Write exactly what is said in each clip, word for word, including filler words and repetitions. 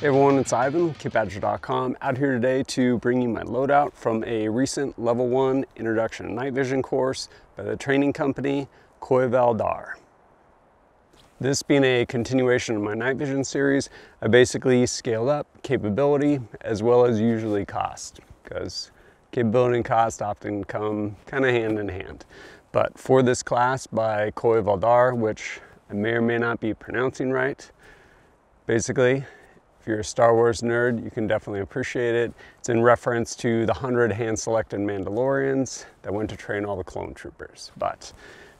Hey everyone, it's Ivan, kit badger dot com, out here today to bring you my loadout from a recent level one introduction to night vision course by the training company Cuyval Dar. This being a continuation of my night vision series, I basically scaled up capability as well as usually cost, because capability and cost often come kind of hand in hand. But for this class by Cuyval Dar, which I may or may not be pronouncing right, basically, if you're a Star Wars nerd, you can definitely appreciate it. It's in reference to the one hundred hand-selected Mandalorians that went to train all the clone troopers. But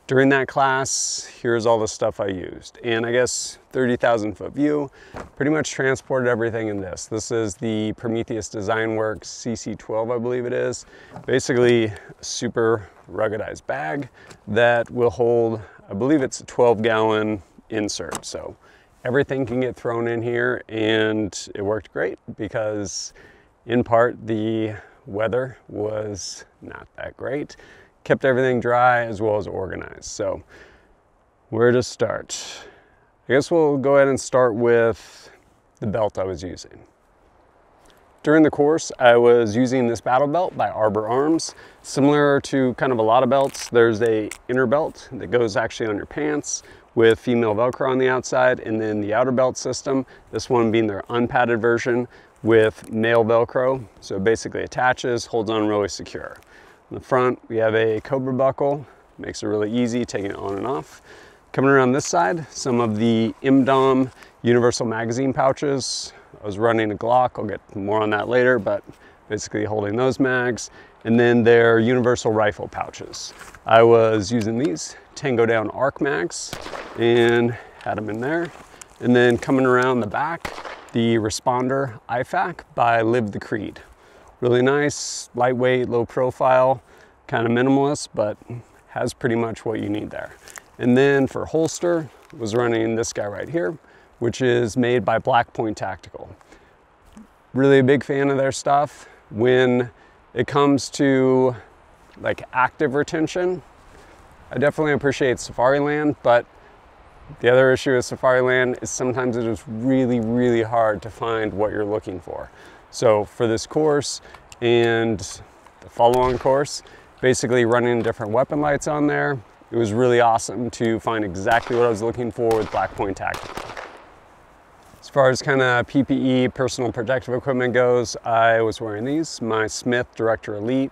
during that class, here's all the stuff I used. And I guess thirty thousand foot view, pretty much transported everything in this. This is the Prometheus Design Works C C twelve, I believe it is. Basically, a super ruggedized bag that will hold, I believe it's a twelve gallon insert. So everything can get thrown in here, and it worked great because in part the weather was not that great. Kept everything dry as well as organized. So where to start? I guess we'll go ahead and start with the belt I was using. During the course, I was using this battle belt by Arbor Arms. Similar to kind of a lot of belts, there's a inner belt that goes actually on your pants with female Velcro on the outside, and then the outer belt system, this one being their unpadded version with male Velcro. So it basically attaches, holds on really secure. On the front, we have a Cobra buckle, makes it really easy taking it on and off. Coming around this side, some of the EMDOM universal magazine pouches. I was running a Glock, I'll get more on that later, but basically holding those mags. And then their universal rifle pouches. I was using these Tango Down Arc Max and had them in there. And then coming around the back, the Responder I FAK by Live the Creed. Really nice, lightweight, low profile, kind of minimalist, but has pretty much what you need there. And then for holster, was running this guy right here, which is made by Blackpoint Tactical. Really a big fan of their stuff. When it comes to like active retention, I definitely appreciate Safariland, but the other issue with Safariland is sometimes it is really, really hard to find what you're looking for. So for this course and the follow-on course, basically running different weapon lights on there, it was really awesome to find exactly what I was looking for with Blackpoint Tactical. As far as kind of P P E, personal protective equipment goes, I was wearing these, my Smith Director Elite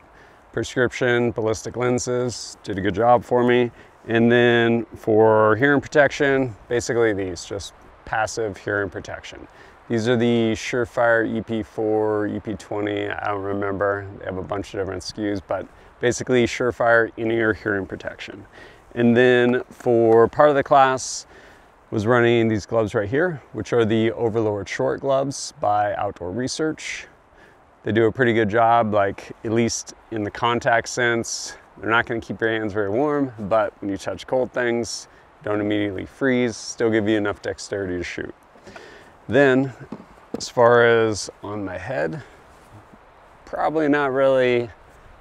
prescription ballistic lenses, did a good job for me. And then for hearing protection, basically these, just passive hearing protection. These are the Surefire E P four, E P twenty, I don't remember, they have a bunch of different S K Us, but basically Surefire in-ear hearing protection. And then for part of the class, was running these gloves right here, which are the Overlord Short Gloves by Outdoor Research. They do a pretty good job, like at least in the contact sense. They're not gonna keep your hands very warm, but when you touch cold things, don't immediately freeze, still give you enough dexterity to shoot. Then, as far as on my head, probably not really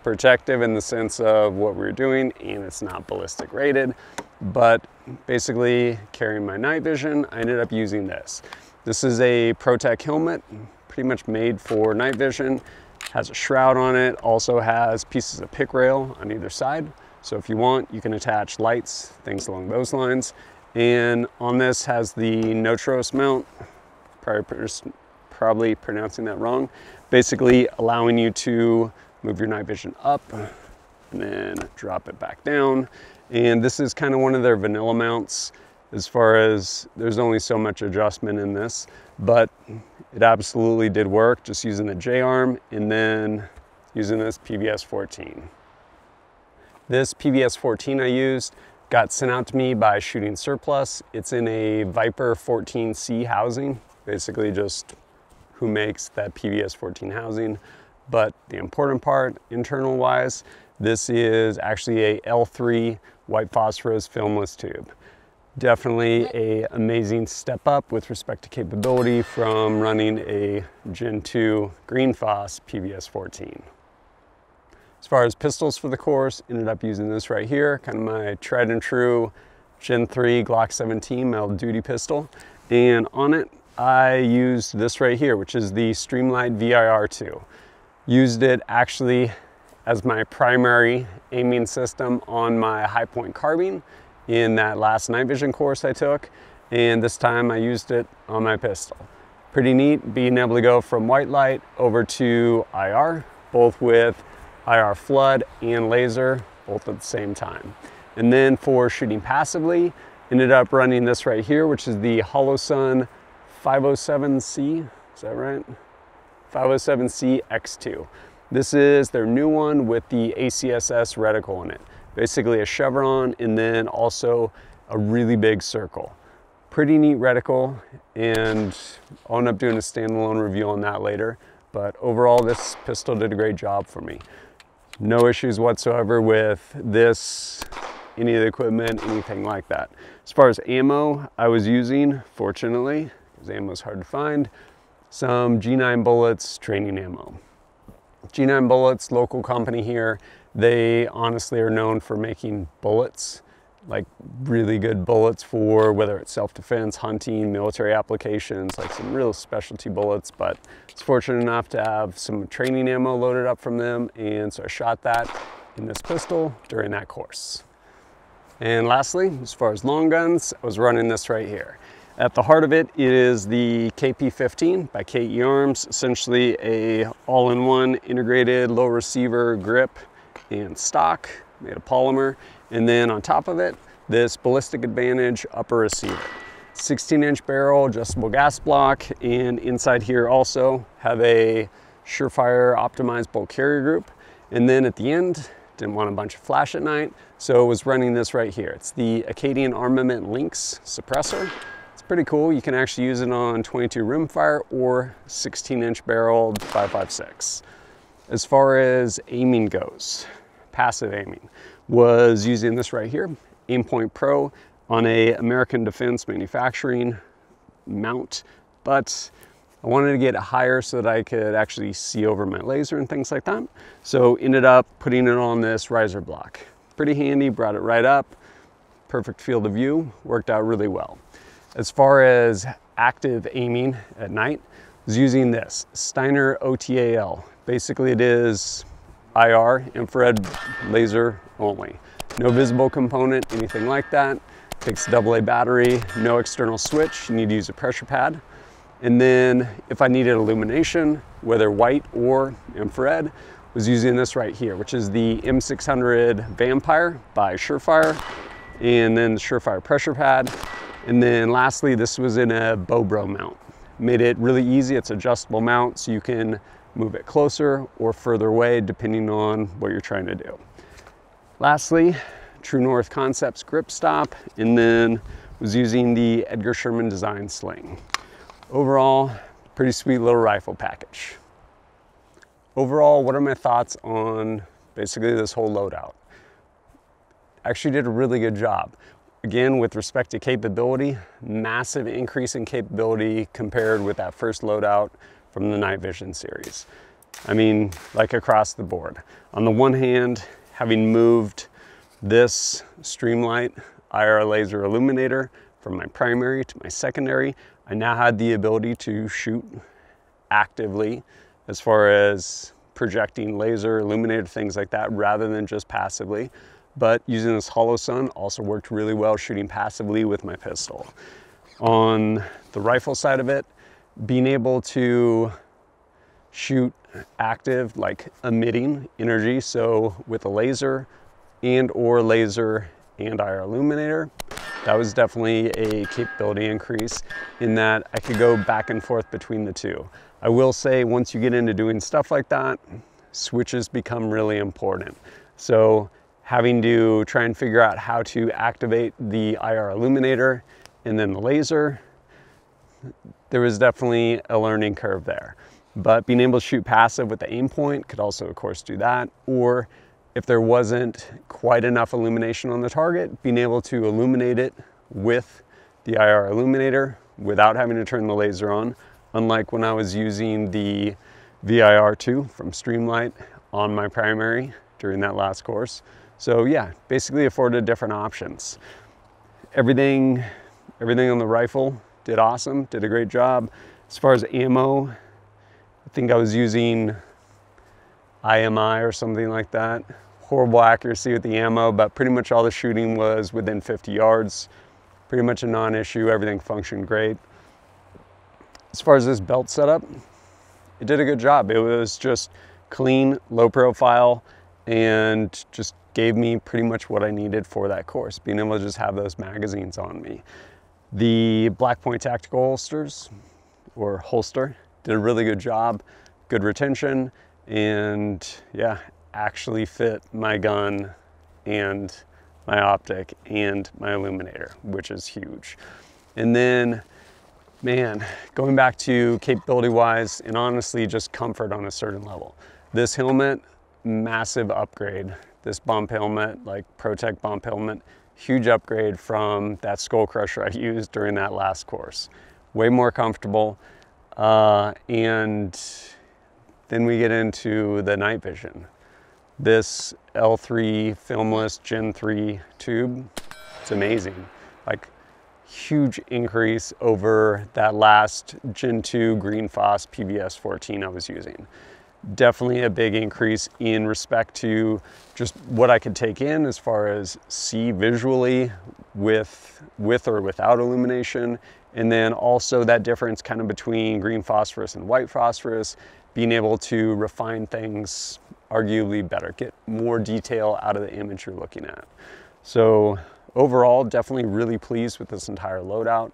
protective in the sense of what we're doing, and it's not ballistic rated, but basically carrying my night vision, I ended up using this. This is a Pro Tech helmet, pretty much made for night vision, has a shroud on it, also has pieces of pick rail on either side. So if you want, you can attach lights, things along those lines. And on this has the Notros mount, probably, probably pronouncing that wrong, basically allowing you to move your night vision up and then drop it back down. And this is kind of one of their vanilla mounts as far as there's only so much adjustment in this, but it absolutely did work just using the J-arm and then using this P V S fourteen. This P V S fourteen I used got sent out to me by Shooting Surplus. It's in a Viper fourteen C housing, basically just who makes that P V S fourteen housing. But the important part, internal wise, this is actually a L three white phosphorus filmless tube. Definitely a amazing step up with respect to capability from running a Gen two Green Foss P V S fourteen. As far as pistols for the course, ended up using this right here, kind of my tried and true Gen three Glock seventeen metal duty pistol. And on it, I used this right here, which is the Streamlight V I R two. Used it actually as my primary aiming system on my high point carbine in that last night vision course I took, and this time I used it on my pistol. Pretty neat being able to go from white light over to I R, both with I R flood and laser, both at the same time. And then for shooting passively, ended up running this right here, which is the Holosun five oh seven C, is that right? five oh seven C X two. This is their new one with the A C S S reticle in it. Basically a chevron and then also a really big circle. Pretty neat reticle, and I'll end up doing a standalone review on that later, but overall this pistol did a great job for me. No issues whatsoever with this, any of the equipment, anything like that. As far as ammo I was using, fortunately, because ammo is hard to find, some G nine Bullets training ammo. G nine Bullets, local company here, they honestly are known for making bullets, like really good bullets for whether it's self-defense, hunting, military applications, like some real specialty bullets, but it's fortunate enough to have some training ammo loaded up from them, and so I shot that in this pistol during that course. And lastly, as far as long guns, I was running this right here. At the heart of it is the K P fifteen by K E Arms, essentially a all-in-one integrated low receiver grip and stock made of polymer. And then on top of it, this Ballistic Advantage upper receiver. sixteen inch barrel, adjustable gas block, and inside here also have a Surefire optimized bolt carrier group. And then at the end, didn't want a bunch of flash at night, so I was running this right here. It's the Acadian Armament Lynx suppressor. It's pretty cool. You can actually use it on twenty-two rimfire or sixteen inch barreled five five six. As far as aiming goes, passive aiming, was using this right here, Aimpoint Pro, on a American Defense Manufacturing mount, but I wanted to get it higher so that I could actually see over my laser and things like that. So ended up putting it on this riser block. Pretty handy, brought it right up, perfect field of view, worked out really well. As far as active aiming at night, I was using this, Steiner O T A L. Basically it is I R, infrared laser only. No visible component, anything like that. Takes a double A battery, no external switch, you need to use a pressure pad. And then if I needed illumination, whether white or infrared, was using this right here, which is the M six hundred Vampire by Surefire, and then the Surefire pressure pad. And then lastly, this was in a Bobro mount. Made it really easy, it's adjustable mount, so you can move it closer or further away depending on what you're trying to do. Lastly, True North Concepts grip stop, and then was using the Edgar Sherman Design Sling. Overall, pretty sweet little rifle package. Overall, what are my thoughts on basically this whole loadout? Actually did a really good job. Again, with respect to capability, massive increase in capability compared with that first loadout from the night vision series. I mean, like across the board. On the one hand, having moved this Streamlight I R laser illuminator from my primary to my secondary, I now had the ability to shoot actively as far as projecting laser, illuminator, things like that, rather than just passively. But using this Holosun also worked really well shooting passively with my pistol. On the rifle side of it, being able to shoot active, like emitting energy, so with a laser and or laser and I R illuminator, that was definitely a capability increase in that I could go back and forth between the two. I will say once you get into doing stuff like that, switches become really important. So having to try and figure out how to activate the I R illuminator and then the laser, there was definitely a learning curve there. But being able to shoot passive with the aim point could also of course do that, or if there wasn't quite enough illumination on the target, being able to illuminate it with the I R illuminator without having to turn the laser on, unlike when I was using the V I R two from Streamlight on my primary during that last course. So yeah, basically afforded different options. Everything, everything on the rifle did awesome, did a great job. As far as ammo, I think I was using I M I or something like that. Horrible accuracy with the ammo, but pretty much all the shooting was within fifty yards. Pretty much a non-issue, everything functioned great. As far as this belt setup, it did a good job. It was just clean, low profile, and just gave me pretty much what I needed for that course, being able to just have those magazines on me. The Blackpoint Tactical holsters, or holster, did a really good job, good retention, and yeah, actually fit my gun and my optic and my illuminator, which is huge. And then, man, going back to capability wise and honestly just comfort on a certain level. This helmet, massive upgrade. This bump helmet, like Pro Tech bump helmet, huge upgrade from that Skull Crusher I used during that last course. Way more comfortable. Uh, and then we get into the night vision. This L three filmless Gen three tube, it's amazing. Like, huge increase over that last Gen two Green Foss P V S fourteen I was using. Definitely a big increase in respect to just what I could take in as far as see visually with, with or without illumination. And then also that difference kind of between green phosphorus and white phosphorus, being able to refine things arguably better, get more detail out of the image you're looking at. So overall, definitely really pleased with this entire loadout.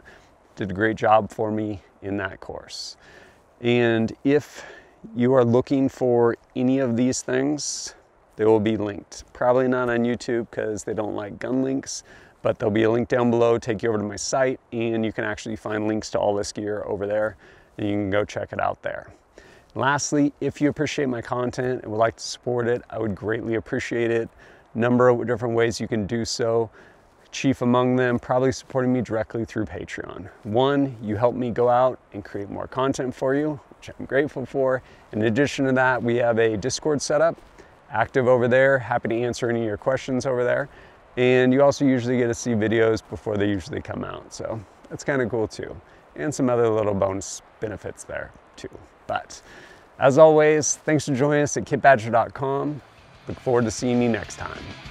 Did a great job for me in that course. And if you are looking for any of these things, they will be linked. Probably not on YouTube because they don't like gun links, but there'll be a link down below, take you over to my site, and you can actually find links to all this gear over there, and you can go check it out there. Lastly, if you appreciate my content and would like to support it, I would greatly appreciate it. Number of different ways you can do so. Chief among them, probably supporting me directly through Patreon. One, you help me go out and create more content for you, which I'm grateful for. In addition to that, we have a Discord setup, active over there, happy to answer any of your questions over there. And you also usually get to see videos before they usually come out. So that's kind of cool too. And some other little bonus benefits there too. But as always, thanks for joining us at kit badger dot com. Look forward to seeing you next time.